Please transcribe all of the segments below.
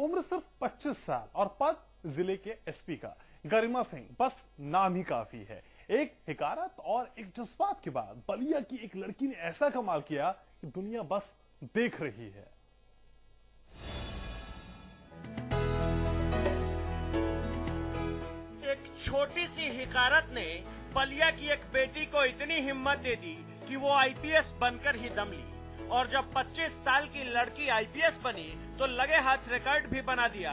उम्र सिर्फ 25 साल और पद जिले के एसपी का। गरिमा सिंह बस नाम ही काफी है। एक हिकारत और एक जज्बात के बाद बलिया की एक लड़की ने ऐसा कमाल किया कि दुनिया बस देख रही है। एक छोटी सी हिकारत ने बलिया की एक बेटी को इतनी हिम्मत दे दी कि वो आईपीएस बनकर ही दम ली। और जब 25 साल की लड़की आईपीएस बनी तो लगे हाथ रिकॉर्ड भी बना दिया।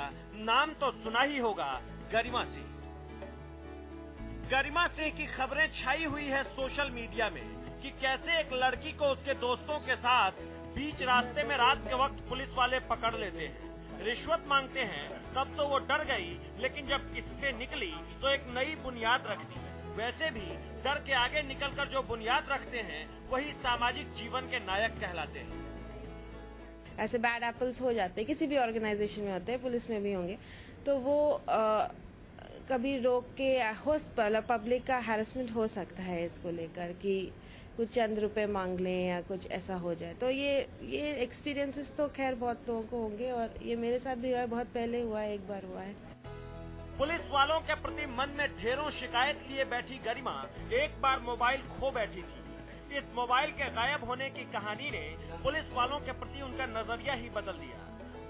नाम तो सुना ही होगा, गरिमा सिंह। गरिमा सिंह की खबरें छाई हुई है सोशल मीडिया में कि कैसे एक लड़की को उसके दोस्तों के साथ बीच रास्ते में रात के वक्त पुलिस वाले पकड़ लेते हैं, रिश्वत मांगते हैं। तब तो वो डर गई, लेकिन जब इससे निकली तो एक नई बुनियाद रखती है। वैसे भी डर के आगे निकलकर जो बुनियाद रखते हैं वही सामाजिक जीवन के नायक कहलाते हैं। ऐसे बैड एप्पल्स हो जाते हैं, किसी भी ऑर्गेनाइजेशन में होते हैं, पुलिस में भी होंगे। तो वो कभी रोक के पब्लिक का हैरेसमेंट हो सकता है इसको लेकर कि कुछ चंद रुपए मांग लें या कुछ ऐसा हो जाए। तो ये एक्सपीरियंसेस तो खैर बहुत लोगों को होंगे और ये मेरे साथ भी हुआ है, बहुत पहले हुआ है, एक बार हुआ है। पुलिस वालों के प्रति मन में ढेरों शिकायत लिए बैठी गरिमा एक बार मोबाइल खो बैठी थी। इस मोबाइल के गायब होने की कहानी ने पुलिस वालों के प्रति उनका नजरिया ही बदल दिया।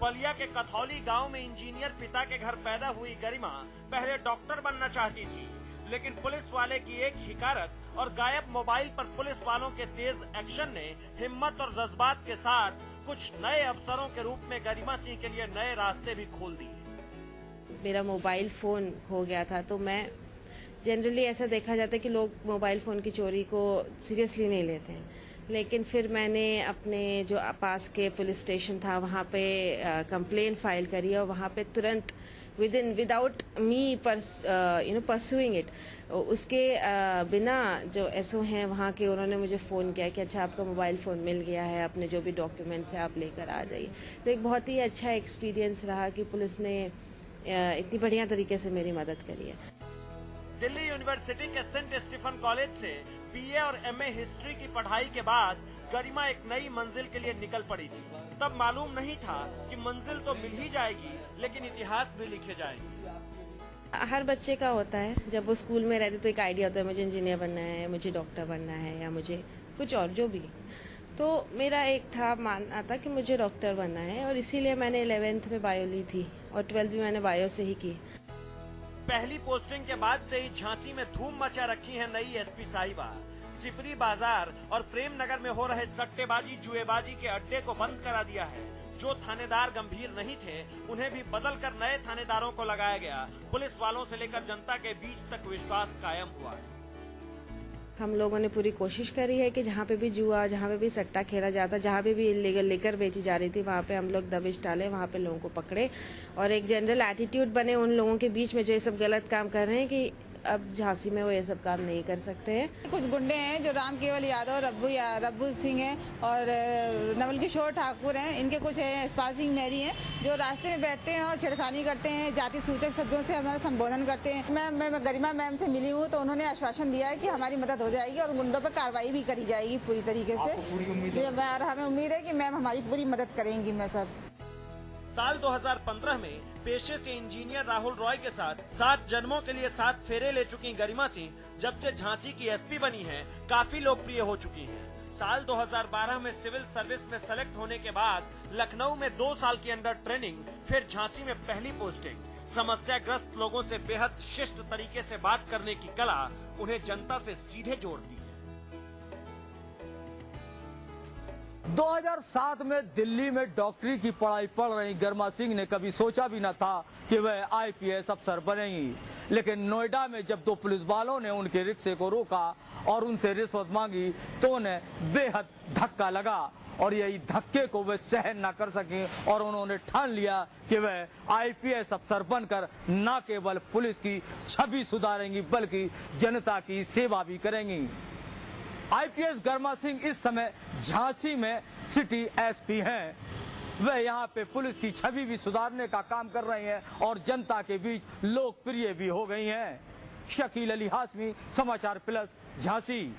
बलिया के कथौली गांव में इंजीनियर पिता के घर पैदा हुई गरिमा पहले डॉक्टर बनना चाहती थी, लेकिन पुलिस वाले की एक हिकारत और गायब मोबाइल पर पुलिस वालों के तेज एक्शन ने हिम्मत और जज्बात के साथ कुछ नए अवसरों के रूप में गरिमा सिंह के लिए नए रास्ते भी खोल दिए। मेरा मोबाइल फ़ोन खो गया था, तो मैं जनरली ऐसा देखा जाता है कि लोग मोबाइल फ़ोन की चोरी को सीरियसली नहीं लेते हैं, लेकिन फिर मैंने अपने जो पास के पुलिस स्टेशन था वहाँ पे कंप्लेन फाइल करी और वहाँ पे तुरंत विदाउट मी परस्यूइंग इट, उसके बिना जो एसओ हैं वहाँ के, उन्होंने मुझे फ़ोन किया कि अच्छा आपका मोबाइल फ़ोन मिल गया है, अपने जो भी डॉक्यूमेंट्स हैं आप लेकर आ जाइए। तो एक बहुत ही अच्छा एक्सपीरियंस रहा कि पुलिस ने इतनी बढ़िया तरीके से मेरी मदद करी है। दिल्ली यूनिवर्सिटी के सेंट स्टीफन कॉलेज से बीए और एमए हिस्ट्री की पढ़ाई के बाद गरिमा एक नई मंजिल के लिए निकल पड़ी थी। तब मालूम नहीं था कि मंजिल तो मिल ही जाएगी, लेकिन इतिहास भी लिखे जाएंगे। हर बच्चे का होता है, जब वो स्कूल में रहते तो एक आइडिया होता है मुझे इंजीनियर बनना है, मुझे डॉक्टर बनना है या मुझे कुछ और जो भी। तो मेरा एक था मानना था कि मुझे डॉक्टर बनना है और इसीलिए मैंने 11th में बायो ली थी और 12th भी मैंने बायो से ही की। पहली पोस्टिंग के बाद से ही झांसी में धूम मचा रखी है नई एसपी साहिबा। सिपरी बाजार और प्रेम नगर में हो रहे सट्टेबाजी जुएबाजी के अड्डे को बंद करा दिया है। जो थानेदार गंभीर नहीं थे उन्हें भी बदल कर नए थानेदारों को लगाया गया। पुलिस वालों से लेकर जनता के बीच तक विश्वास कायम हुआ है। हम लोगों ने पूरी कोशिश करी है कि जहाँ पे भी जुआ, जहाँ पे भी सट्टा खेला जाता, जहाँ पे भी इलीगल लेकर बेची जा रही थी, वहाँ पे हम लोग दबिश डाले, वहाँ पे लोगों को पकड़े और एक जनरल एटीट्यूड बने उन लोगों के बीच में जो ये सब गलत काम कर रहे हैं कि अब झांसी में वो ये सब काम नहीं कर सकते हैं। कुछ गुंडे हैं जो राम केवल यादव, रब्बू सिंह हैं और नवल किशोर ठाकुर हैं, इनके कुछ हैं यशपाल सिंह मेरी हैं, जो रास्ते में बैठते हैं और छेड़खानी करते हैं, जाति सूचक शब्दों से हमारा संबोधन करते हैं। मैं गरिमा मैम से मिली हूँ तो उन्होंने आश्वासन दिया है कि हमारी मदद हो जाएगी और गुंडों पर कार्रवाई भी करी जाएगी पूरी तरीके से। और हमें उम्मीद है कि मैम हमारी पूरी मदद करेंगी। मैं सर साल 2015 में पेशे से इंजीनियर राहुल रॉय के साथ 7 जन्मों के लिए 7 फेरे ले चुकी गरिमा सिंह जब से झांसी की एसपी बनी हैं, काफी लोकप्रिय हो चुकी हैं। साल 2012 में सिविल सर्विस में सेलेक्ट होने के बाद लखनऊ में 2 साल की अंडर ट्रेनिंग, फिर झांसी में पहली पोस्टिंग। समस्याग्रस्त लोगों से बेहद शिष्ट तरीके से बात करने की कला उन्हें जनता से सीधे जोड़ती है। 2007 में दिल्ली में डॉक्टरी की पढ़ाई पढ़ रही गरिमा सिंह ने कभी सोचा भी न था कि वह आईपीएस अफसर बनेंगी, लेकिन नोएडा में जब 2 पुलिस वालों ने उनके रिक्शे को रोका और उनसे रिश्वत मांगी तो उन्हें बेहद धक्का लगा और यही धक्के को वे सहन न कर सकी और उन्होंने ठान लिया कि वह आईपीएस अफसर बनकर न केवल पुलिस की छवि सुधारेंगी बल्कि जनता की सेवा भी करेंगी। आईपीएस गरिमा सिंह इस समय झांसी में सिटी एसपी हैं। वह यहाँ पे पुलिस की छवि भी सुधारने का काम कर रही हैं और जनता के बीच लोकप्रिय भी हो गई हैं। शकील अली हाशमी, समाचार प्लस, झांसी।